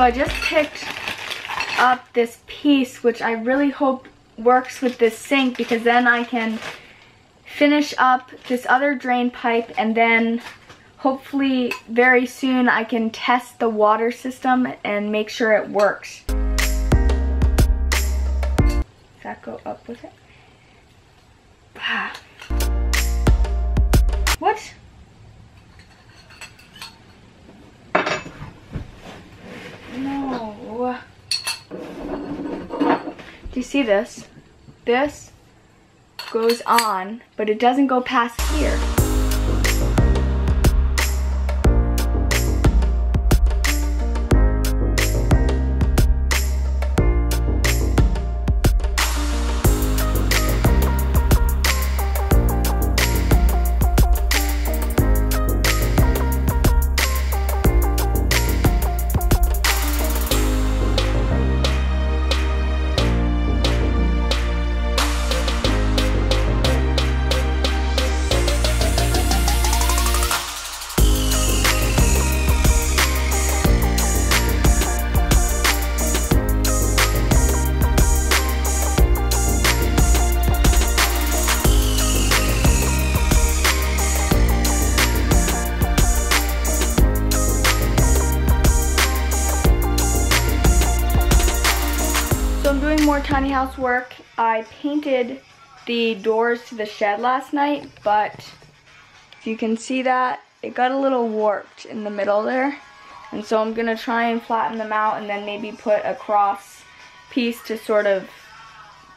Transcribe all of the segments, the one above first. So I just picked up this piece, which I really hope works with this sink, because then I can finish up this other drain pipe, and then hopefully very soon I can test the water system and make sure it works. Does that go up with it? Ah. What? No. Do you see this? This goes on, but it doesn't go past here. More tiny house work. I painted the doors to the shed last night, but if you can see that, it got a little warped in the middle there, and so I'm gonna try and flatten them out and then maybe put a cross piece to sort of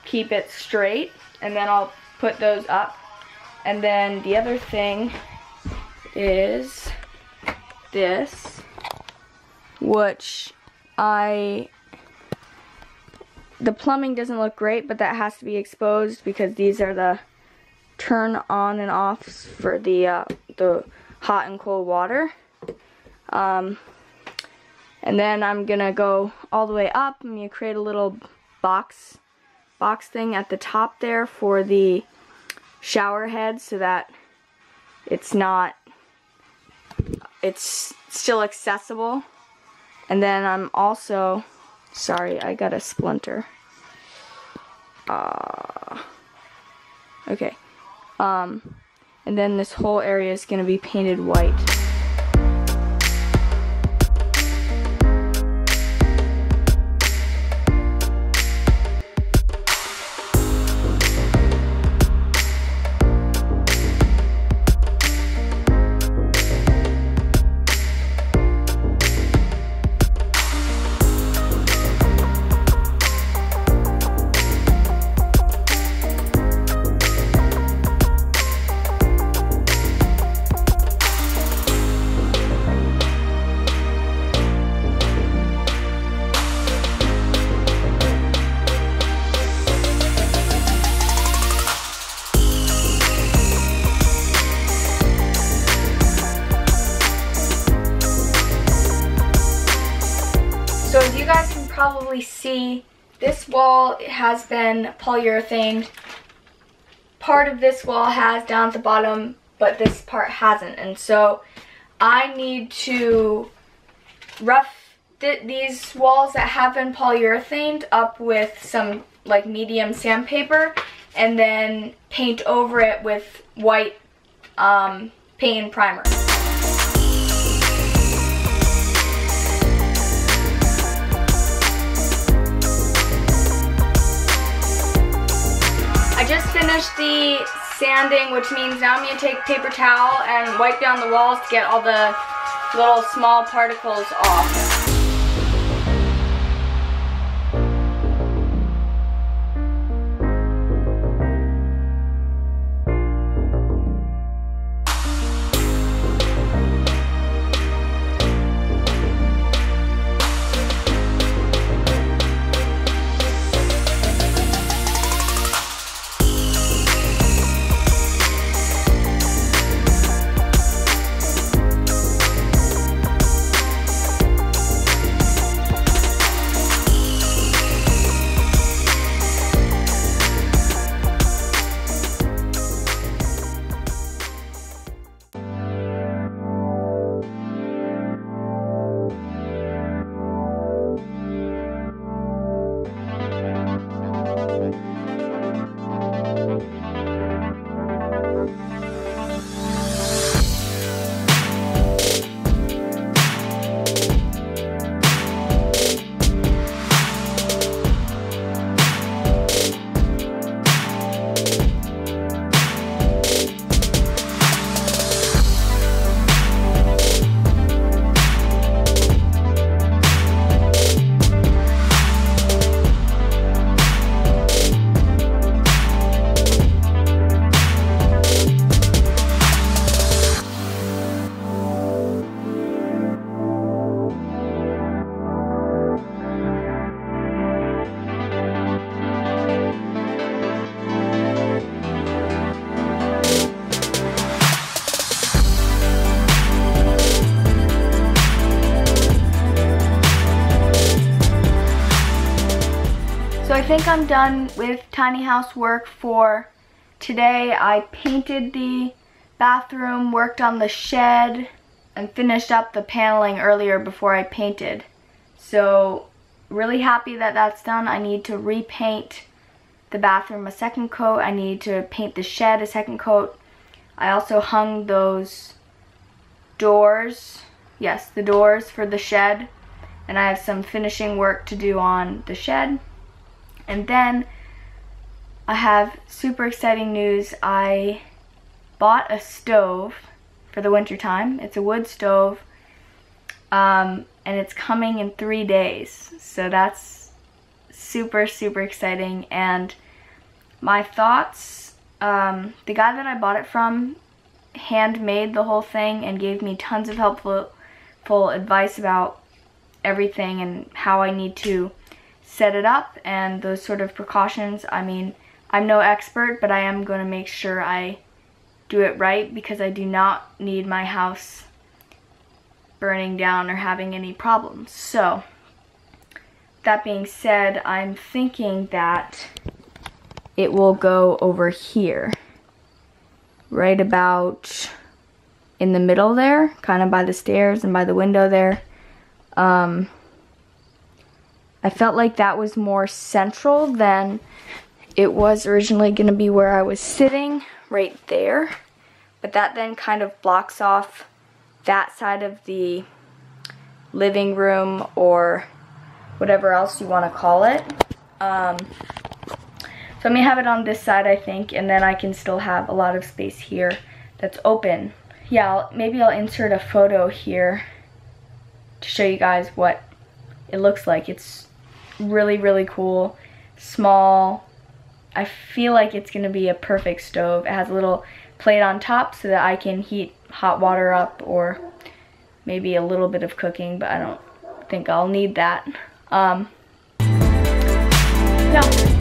keep it straight, and then I'll put those up. And then the other thing is this, which the plumbing doesn't look great, but that has to be exposed because these are the turn on and offs for the hot and cold water. And then I'm gonna go all the way up. I'm gonna create a little box thing at the top there for the shower head, so that it's still accessible. And then I'm also, sorry, I got a splinter. Okay. And then this whole area is going to be painted white. Probably see this wall, it has been polyurethane. Part of this wall has down at the bottom, but this part hasn't, and so I need to rough these walls that have been polyurethaned up with some like medium sandpaper, and then paint over it with white paint and primer. Finished the sanding, which means now I'm going to take paper towel and wipe down the walls to get all the little small particles off. I think I'm done with tiny house work for today. I painted the bathroom, worked on the shed, and finished up the paneling earlier before I painted. So really happy that that's done. I need to repaint the bathroom a second coat. I need to paint the shed a second coat. I also hung those doors, yes, the doors for the shed, and I have some finishing work to do on the shed. And then I have super exciting news. I bought a stove for the winter time. It's a wood stove, and it's coming in 3 days. So that's super, super exciting. And my thoughts, the guy that I bought it from handmade the whole thing and gave me tons of helpful advice about everything and how I need to set it up and those sort of precautions. I mean, I'm no expert, but I am going to make sure I do it right because I do not need my house burning down or having any problems. So, that being said, I'm thinking that it will go over here, right about in the middle there, kind of by the stairs and by the window there. I felt like that was more central than it was originally going to be where I was sitting, right there. But that then kind of blocks off that side of the living room or whatever else you want to call it. So I'm going to have it on this side, I think, and then I can still have a lot of space here that's open. Yeah, maybe I'll insert a photo here to show you guys what it looks like. It's really, really cool. Small. I feel like it's going to be a perfect stove. It has a little plate on top so that I can heat hot water up or maybe a little bit of cooking, but I don't think I'll need that. Yeah.